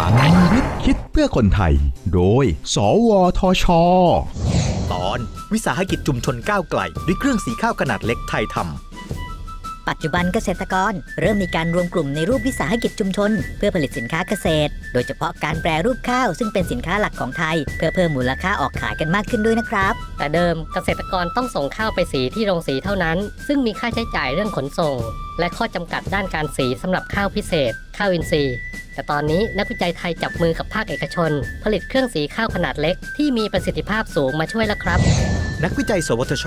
ลังวิทย์คิดเพื่อคนไทยโดยสวทช.ตอนวิสาหกิจชุมชนก้าวไกลด้วยเครื่องสีข้าวขนาดเล็กไทยทำปัจจุบันเกษตรกรเริ่มมีการรวมกลุ่มในรูปวิสาหกิจชุมชนเพื่อผลิตสินค้าเกษตรโดยเฉพาะการแปรรูปข้าวซึ่งเป็นสินค้าหลักของไทยเพื่อเพิ่มมูลค่าออกขายกันมากขึ้นด้วยนะครับแต่เดิมเกษตรกรต้องส่งข้าวไปสีที่โรงสีเท่านั้นซึ่งมีค่าใช้จ่ายเรื่องขนส่งและข้อจำกัดด้านการสีสำหรับข้าวพิเศษข้าวอินทรีย์แต่ตอนนี้นักวิจัยไทยจับมือกับภาคเอกชนผลิตเครื่องสีข้าวขนาดเล็กที่มีประสิทธิภาพสูงมาช่วยแล้วครับนักวิจัยสวทช.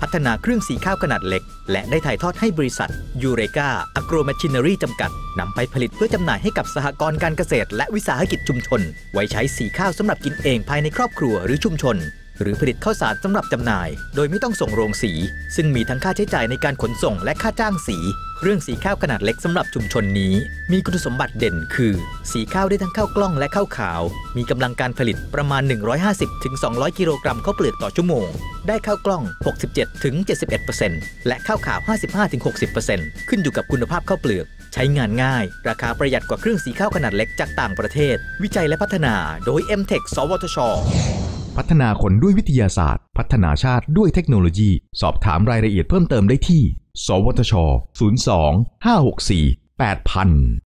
พัฒนาเครื่องสีข้าวขนาดเล็กและได้ถ่ายทอดให้บริษัทยูเรกาอะโกรแมชชินเนอรี่จำกัดนำไปผลิตเพื่อจำหน่ายให้กับสหกรณ์การเกษตรและวิสาหกิจชุมชนไว้ใช้สีข้าวสำหรับกินเองภายในครอบครัวหรือชุมชนหรือผลิตข้าวสารสำหรับจำหน่ายโดยไม่ต้องส่งโรงสีซึ่งมีทั้งค่าใช้จ่ายในการขนส่งและค่าจ้างสีเครื่องสีข้าวขนาดเล็กสำหรับชุมชนนี้มีคุณสมบัติเด่นคือสีข้าวได้ทั้งข้าวกล้องและข้าวขาวมีกำลังการผลิตประมาณ 150-200 กิโลกรัมข้าวเปลือกต่อชั่วโมงได้ข้าวกล้อง 67-71% และข้าวขาว 55-60% ขึ้นอยู่กับคุณภาพข้าวเปลือกใช้งานง่ายราคาประหยัดกว่าเครื่องสีข้าวขนาดเล็กจากต่างประเทศวิจัยและพัฒนาโดย MTEC สวทช.พัฒนาคนด้วยวิทยาศาสตร์พัฒนาชาติด้วยเทคโนโลยีสอบถามรายละเอียดเพิ่มเติมได้ที่สวทช. 02 564 8000